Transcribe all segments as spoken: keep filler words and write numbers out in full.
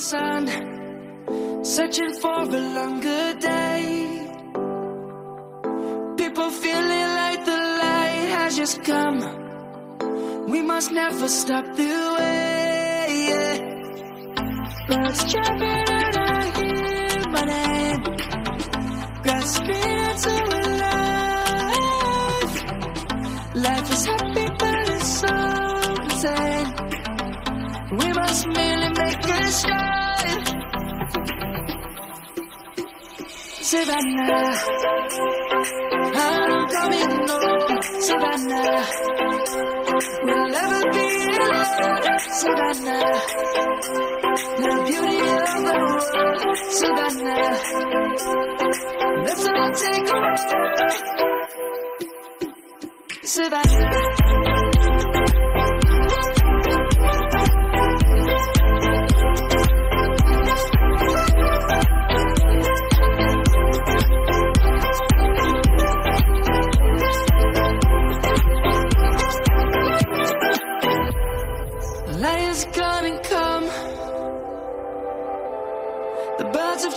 sun, searching for a longer day. People feeling like the light has just come. We must never stop the way. Birds jumping and I hear my name, grasping into a life. Life is happy but it's so insane. We must merely make a shine. Savannah, I'm coming home. Savannah, we'll never be alone. Savannah, the beauty of the world. Savannah, let's all take a walk. Savannah. Light is gonna come. The birds have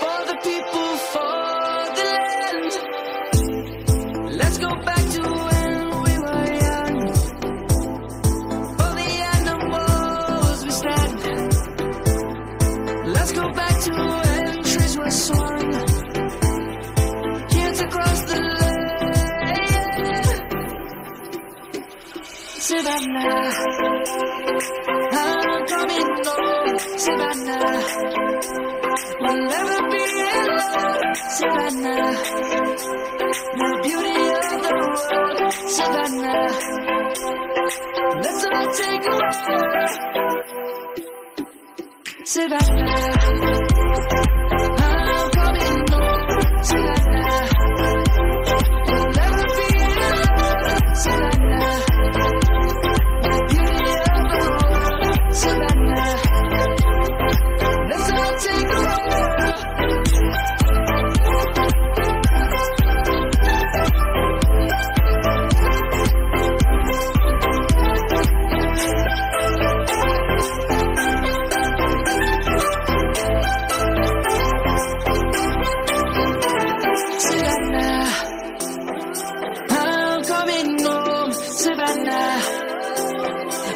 for the people, for the land. Let's go back to when we were young. For the animals we stand. Let's go back to when trees were swung. Savannah, I'm coming home. Savannah, we'll never be alone. Savannah, the beauty of the world. Savannah, let's all take a walk. Savannah, I'm coming home. Savannah. Savannah,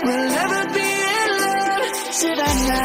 we'll never be alone. Savannah,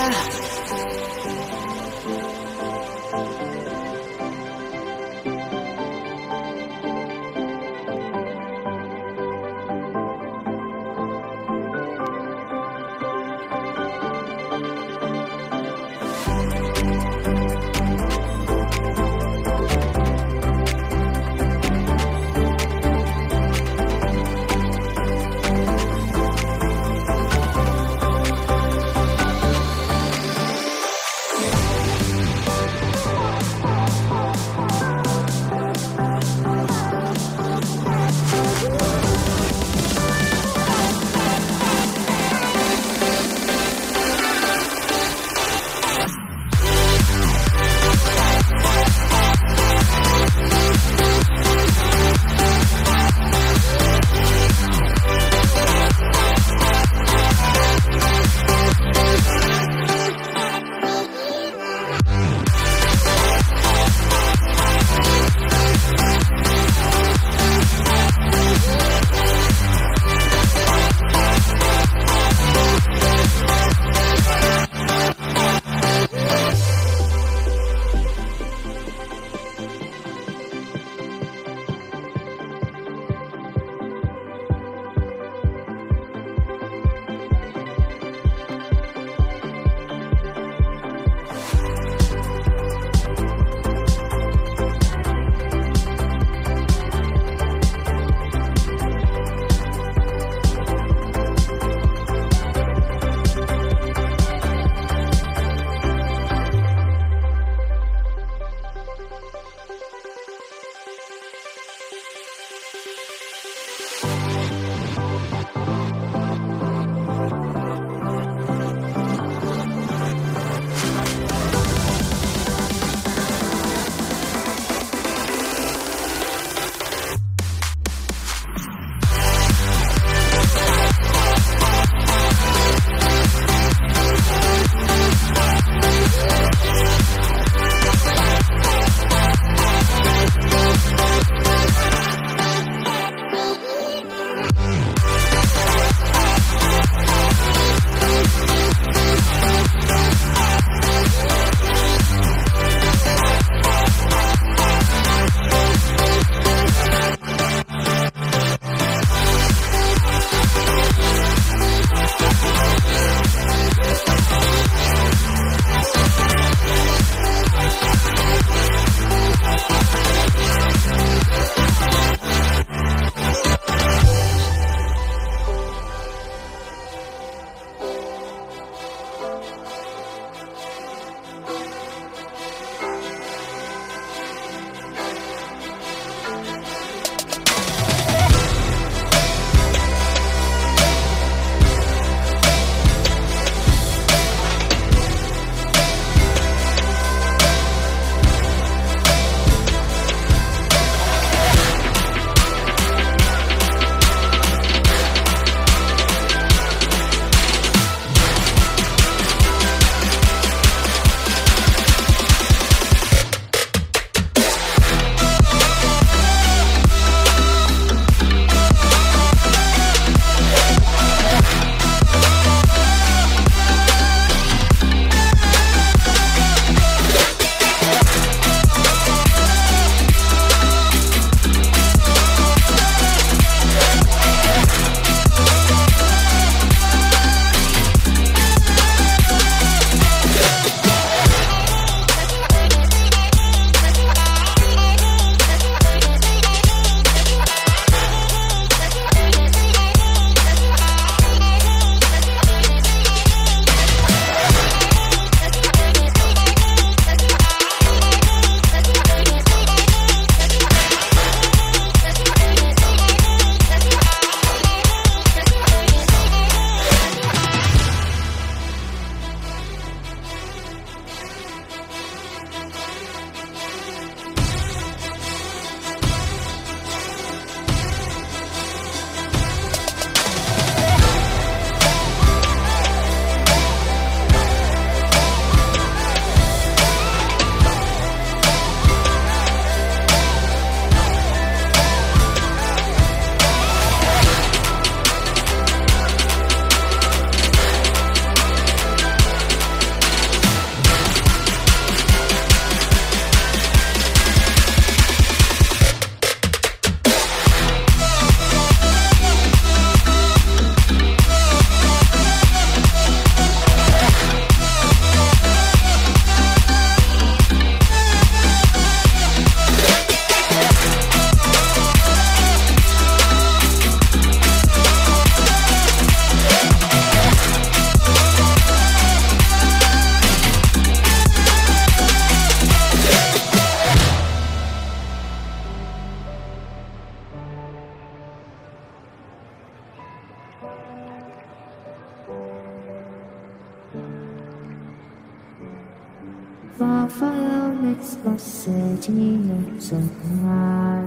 Và phao nét và sẽ chỉ nhận dần ngài.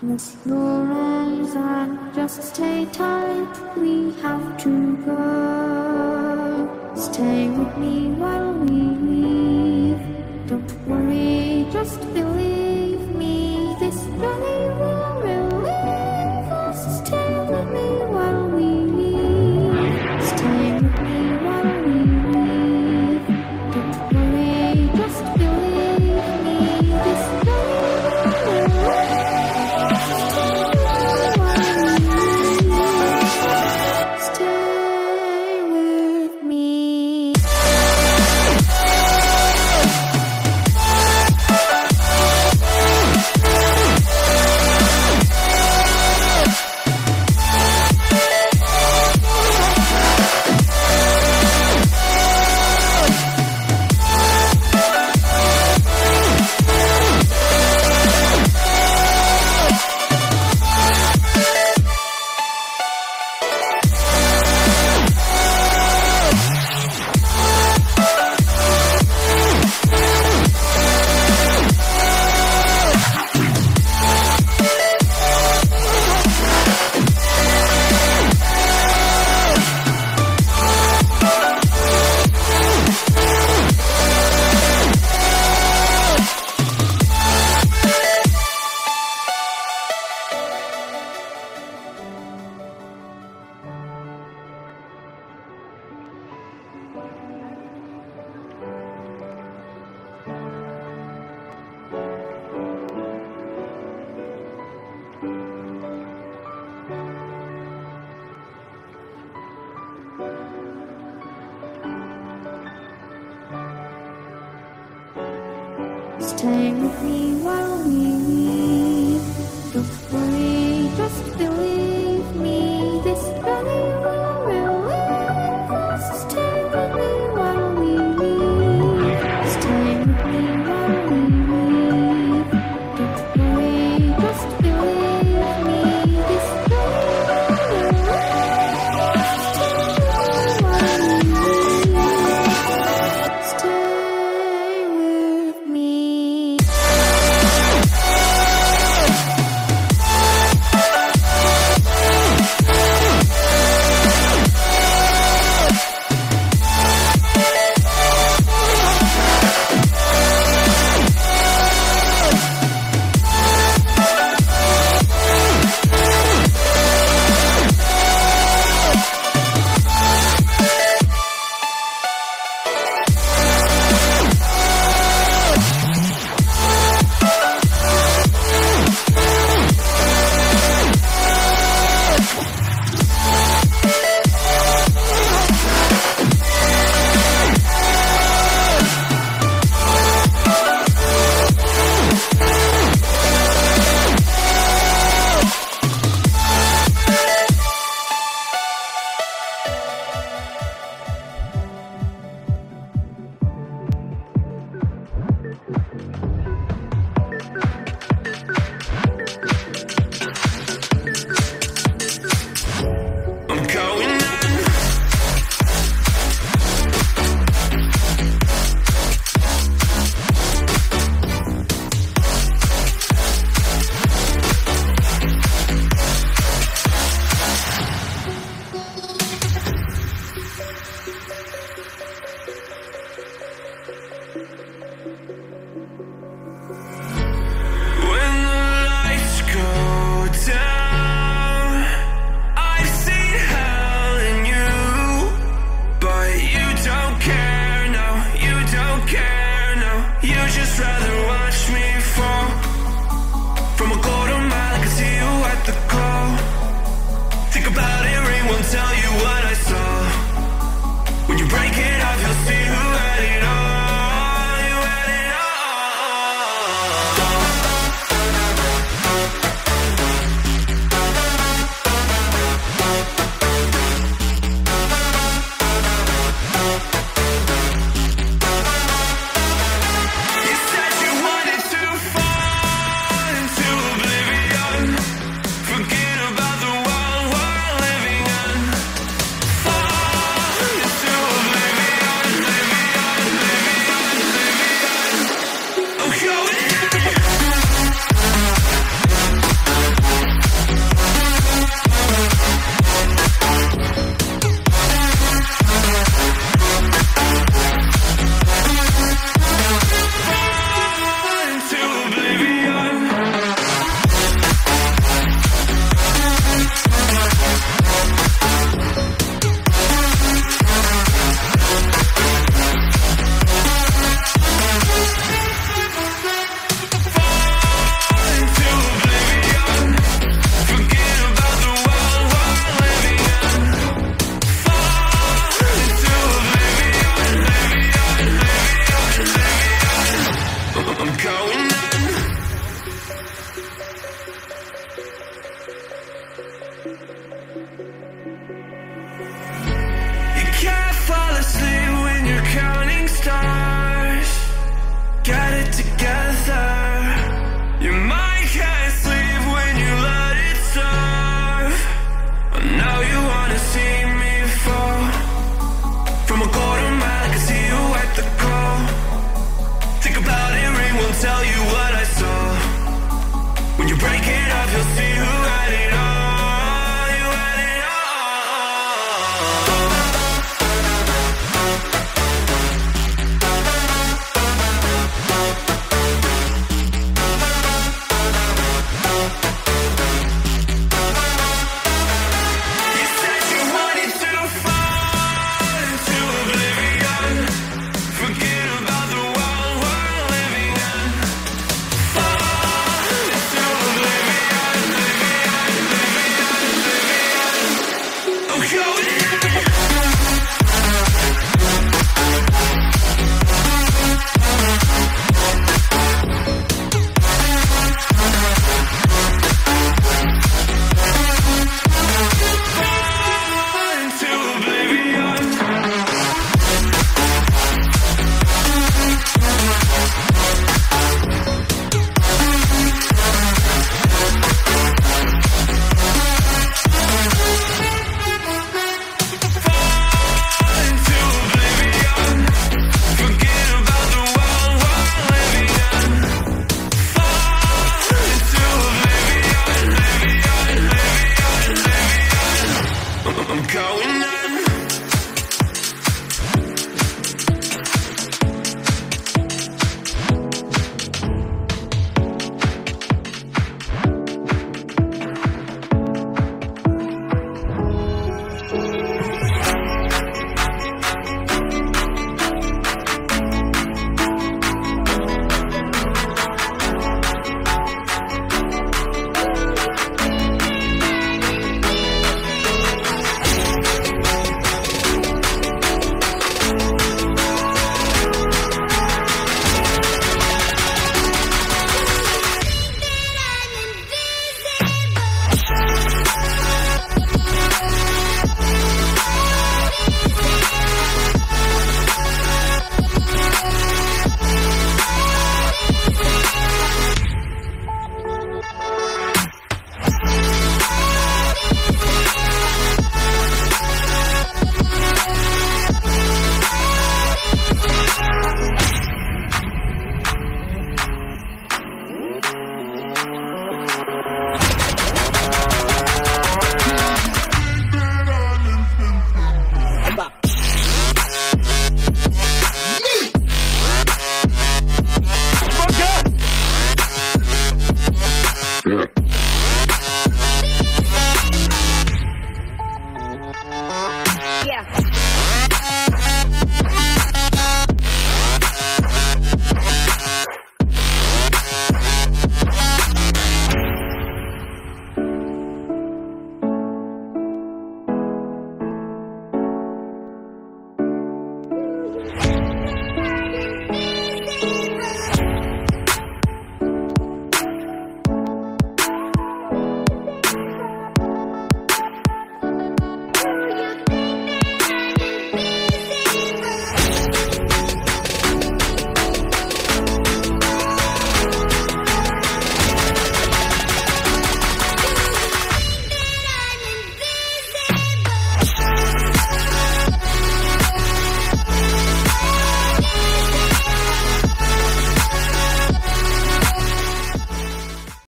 Close your eyes and just stay tight, we have to go. Stay with me while we leave. Don't worry, just believe me, this journey will relieve us. Stay with me while we leave. Stay with me while we leave. Don't worry, just believe me, this journey will relieve. Stay with me while we leave. Stay. Stay with me.